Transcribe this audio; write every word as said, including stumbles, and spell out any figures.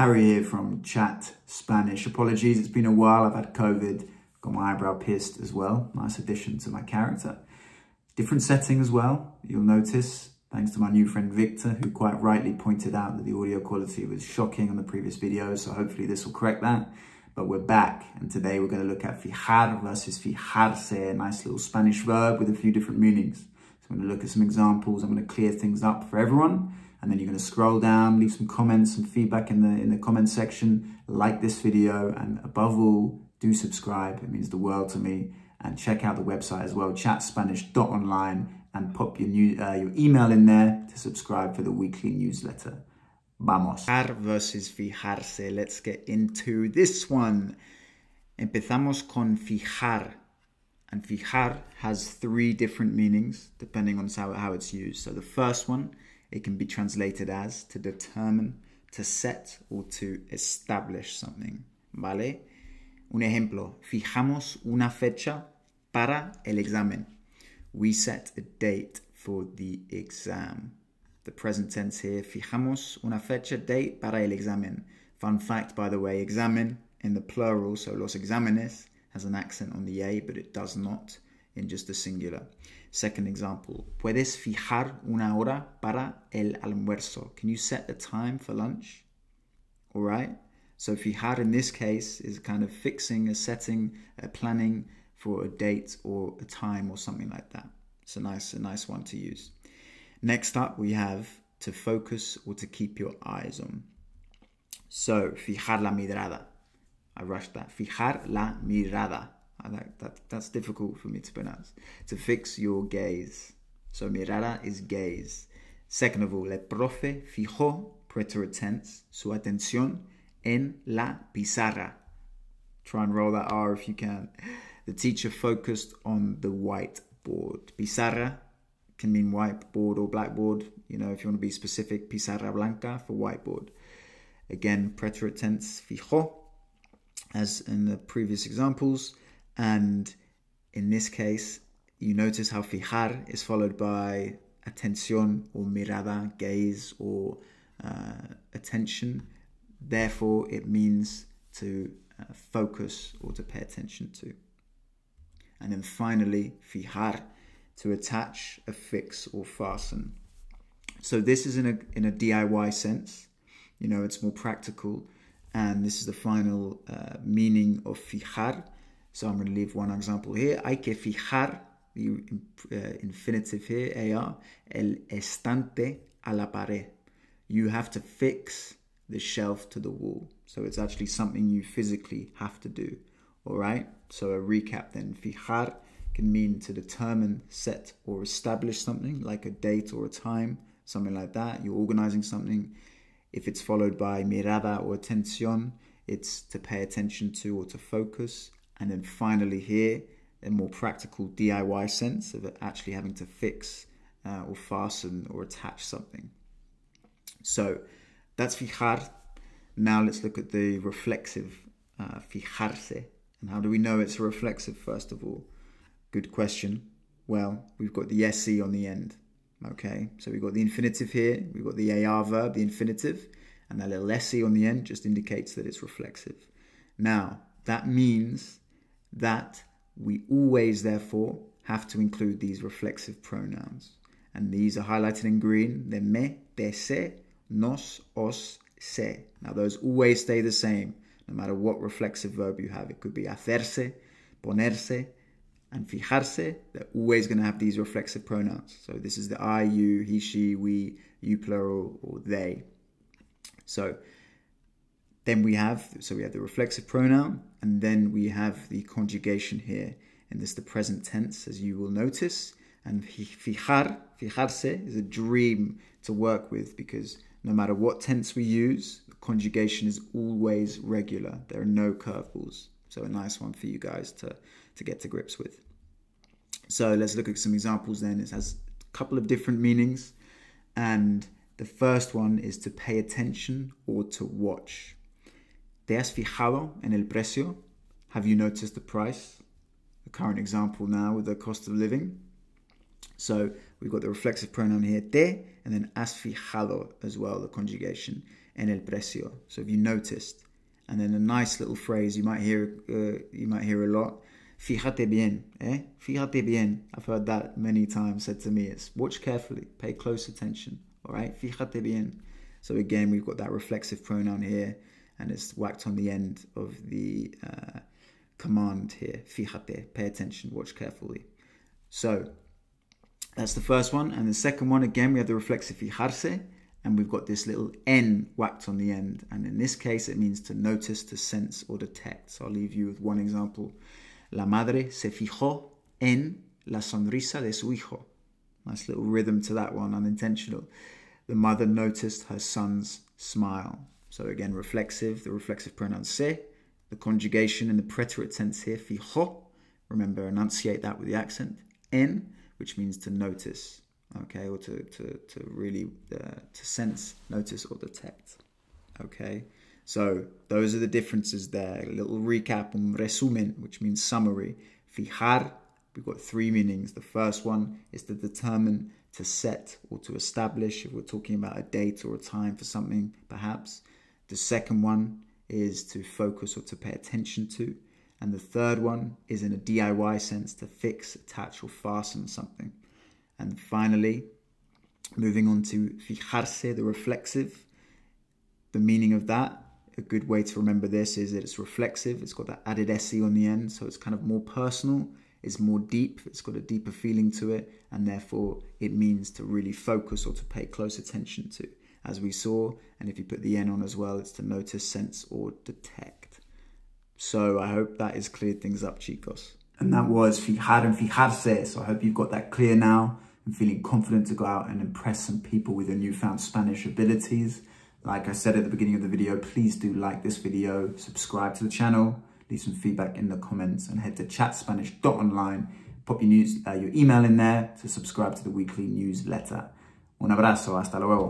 Harry here from Chat Spanish. Apologies, it's been a while. I've had COVID, got my eyebrow pierced as well. Nice addition to my character. Different setting as well, you'll notice, thanks to my new friend Victor, who quite rightly pointed out that the audio quality was shocking on the previous video, so hopefully this will correct that. But we're back, and today we're going to look at fijar versus fijarse, a nice little Spanish verb with a few different meanings. So I'm going to look at some examples, I'm going to clear things up for everyone. And then you're going to scroll down, leave some comments, some feedback in the in the comment section, like this video, and above all, do subscribe. It means the world to me. And check out the website as well, chat spanish dot online, and pop your new uh, your email in there to subscribe for the weekly newsletter. Vamos. Fijar versus fijarse. Let's get into this one. Empezamos con fijar. And fijar has three different meanings depending on how, how it's used. So the first one, it can be translated as to determine, to set, or to establish something, ¿vale? Un ejemplo, fijamos una fecha para el examen. We set a date for the exam. The present tense here, fijamos una fecha, date para el examen. Fun fact, by the way, examen in the plural, so los exámenes, has an accent on the A, but it does not in just the singular. Second example, puedes fijar una hora para el almuerzo. Can you set the time for lunch? All right. So fijar in this case is kind of fixing, a setting, a planning for a date or a time or something like that. It's a nice, a nice one to use. Next up, we have to focus or to keep your eyes on. So fijar la mirada. I rushed that. Fijar la mirada. I like that. That's difficult for me to pronounce. To fix your gaze. So mirada is gaze. Second of all, el profe fijó, preterite tense, su atención en la pizarra. Try and roll that R if you can. The teacher focused on the whiteboard. Pizarra can mean whiteboard or blackboard. You know, if you want to be specific, pizarra blanca for whiteboard. Again, preterite tense, fijó, as in the previous examples. And in this case, you notice how fijar is followed by atención or mirada, gaze or uh, attention. Therefore, it means to uh, focus or to pay attention to. And then finally, fijar, to attach, affix or fasten. So this is in a, in a D I Y sense. You know, it's more practical. And this is the final uh, meaning of fijar. So I'm going to leave one example here. Hay que fijar, the uh, infinitive here, AR, el estante a la pared. You have to fix the shelf to the wall. So it's actually something you physically have to do. All right. So a recap then. Fijar can mean to determine, set, or establish something, like a date or a time, something like that. You're organizing something. If it's followed by mirada or atención, it's to pay attention to or to focus. And then finally here, a more practical D I Y sense of actually having to fix uh, or fasten or attach something. So that's fijar. Now let's look at the reflexive uh, fijarse. And how do we know it's a reflexive, first of all? Good question. Well, we've got the S E on the end. Okay, so we've got the infinitive here. We've got the A R verb, the infinitive. And that little S E on the end just indicates that it's reflexive. Now, that means that we always, therefore, have to include these reflexive pronouns. And these are highlighted in green. They're me, te, se, nos, os, se. Now, those always stay the same, no matter what reflexive verb you have. It could be hacerse, ponerse, and fijarse. They're always going to have these reflexive pronouns. So this is the I, you, he, she, we, you plural, or they. So then we have, so we have the reflexive pronoun, and then we have the conjugation here. And this is the present tense, as you will notice. And fijar, fijarse, is a dream to work with because no matter what tense we use, the conjugation is always regular. There are no curveballs. So a nice one for you guys to, to get to grips with. So let's look at some examples then. It has a couple of different meanings. And the first one is to pay attention or to watch. ¿Te has fijado en el precio? Have you noticed the price? The current example now with the cost of living. So we've got the reflexive pronoun here, te, and then has fijado as well, the conjugation. en el precio. So if you noticed. And then a nice little phrase you might hear, uh, you might hear a lot. Fíjate bien, eh? Fíjate bien. I've heard that many times said to me. It's watch carefully, pay close attention. All right, fíjate bien. So again, we've got that reflexive pronoun here, and it's whacked on the end of the uh, command here. Fíjate, pay attention, watch carefully. So that's the first one. And the second one, again, we have the reflexive fijarse, and we've got this little N whacked on the end. And in this case, it means to notice, to sense, or detect. So I'll leave you with one example. La madre se fijó en la sonrisa de su hijo. Nice little rhythm to that one, unintentional. The mother noticed her son's smile. So again, reflexive, the reflexive pronoun se, the conjugation in the preterite tense here, fijó. Remember, enunciate that with the accent. En, which means to notice, okay, or to, to, to really, uh, to sense, notice, or detect, okay? So those are the differences there. A little recap, un resumen, which means summary. Fijar, we've got three meanings. The first one is to determine, to set, or to establish, if we're talking about a date or a time for something, perhaps. The second one is to focus or to pay attention to. And the third one is in a D I Y sense, to fix, attach, or fasten something. And finally, moving on to fijarse, the reflexive. The meaning of that, a good way to remember this is that it's reflexive. It's got that added se on the end, so it's kind of more personal. It's more deep. It's got a deeper feeling to it, and therefore it means to really focus or to pay close attention to, as we saw. And if you put the N on as well, it's to notice, sense, or detect. So I hope that has cleared things up, chicos. And that was fijar and fijarse. So I hope you've got that clear now and feeling confident to go out and impress some people with your newfound Spanish abilities. Like I said at the beginning of the video, please do like this video, subscribe to the channel, leave some feedback in the comments, and head to chat spanish dot online. Pop your, news, uh, your email in there to subscribe to the weekly newsletter. Un abrazo, hasta luego.